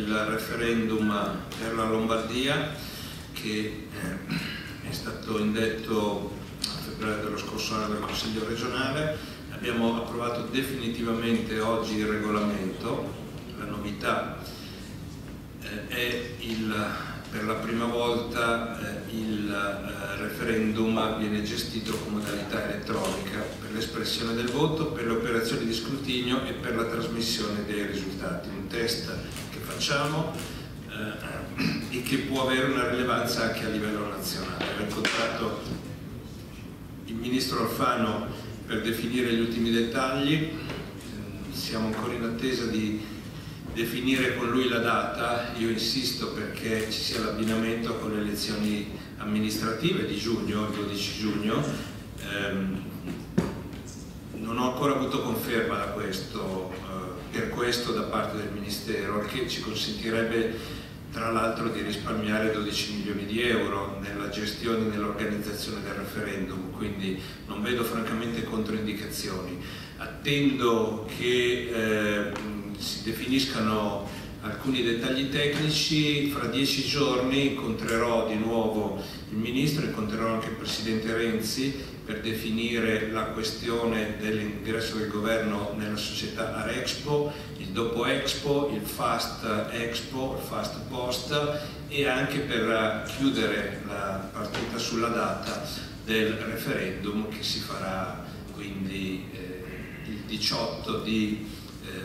il referendum per la Lombardia che è stato indetto a febbraio dello scorso anno dal Consiglio regionale. Abbiamo approvato definitivamente oggi il regolamento. La novità è per la prima volta il referendum viene gestito con modalità elettronica per l'espressione del voto, per le operazioni di scrutinio e per la trasmissione dei risultati. Un test che facciamo e che può avere una rilevanza anche a livello nazionale. Ho incontrato il ministro Alfano per definire gli ultimi dettagli, siamo ancora in attesa di definire con lui la data. Io insisto perché ci sia l'abbinamento con le elezioni amministrative di giugno, il 12 giugno, non ho ancora avuto conferma da questo, per questo da parte del Ministero, che ci consentirebbe tra l'altro di risparmiare 12 milioni di euro nella gestione e nell'organizzazione del referendum, quindi non vedo francamente controindicazioni. Attendo che si definiscano alcuni dettagli tecnici. Fra 10 giorni incontrerò di nuovo il Ministro, incontrerò anche il Presidente Renzi per definire la questione dell'ingresso del Governo nella società Arexpo, il dopo Expo, il Fast Expo, il Fast Post, e anche per chiudere la partita sulla data del referendum che si farà quindi il 18 di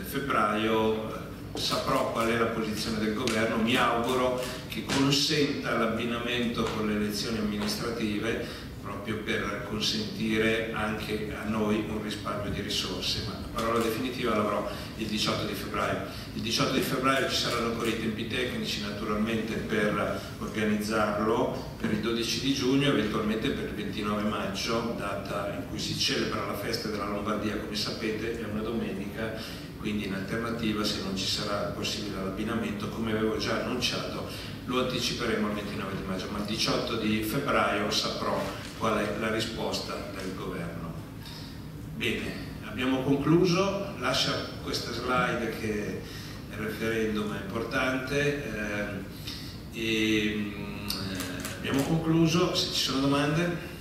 febbraio. Saprò qual è la posizione del governo, mi auguro che consenta l'abbinamento con le elezioni amministrative proprio per consentire anche a noi un risparmio di risorse, ma la parola definitiva l'avrò il 18 di febbraio. Il 18 di febbraio ci saranno ancora i tempi tecnici naturalmente per organizzarlo, per il 12 di giugno, eventualmente per il 29 maggio, data in cui si celebra la festa della Lombardia, come sapete è una domenica. Quindi in alternativa, se non ci sarà possibile l'abbinamento, come avevo già annunciato, lo anticiperemo al 29 di maggio, ma il 18 di febbraio saprò qual è la risposta del governo. Bene, abbiamo concluso, lascia questa slide che il referendum è importante, abbiamo concluso, se ci sono domande.